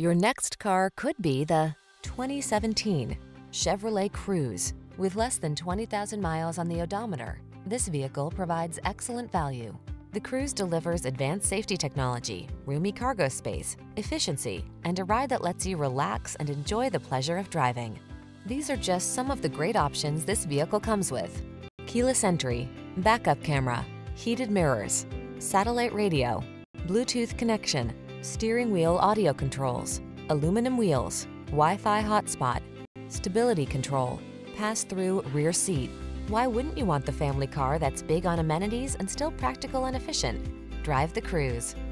Your next car could be the 2017 Chevrolet Cruze. With less than 20,000 miles on the odometer, this vehicle provides excellent value. The Cruze delivers advanced safety technology, roomy cargo space, efficiency, and a ride that lets you relax and enjoy the pleasure of driving. These are just some of the great options this vehicle comes with: keyless entry, backup camera, heated mirrors, satellite radio, Bluetooth connection, steering wheel audio controls, aluminum wheels, Wi-Fi hotspot, stability control, pass-through rear seat. Why wouldn't you want the family car that's big on amenities and still practical and efficient? Drive the Cruze.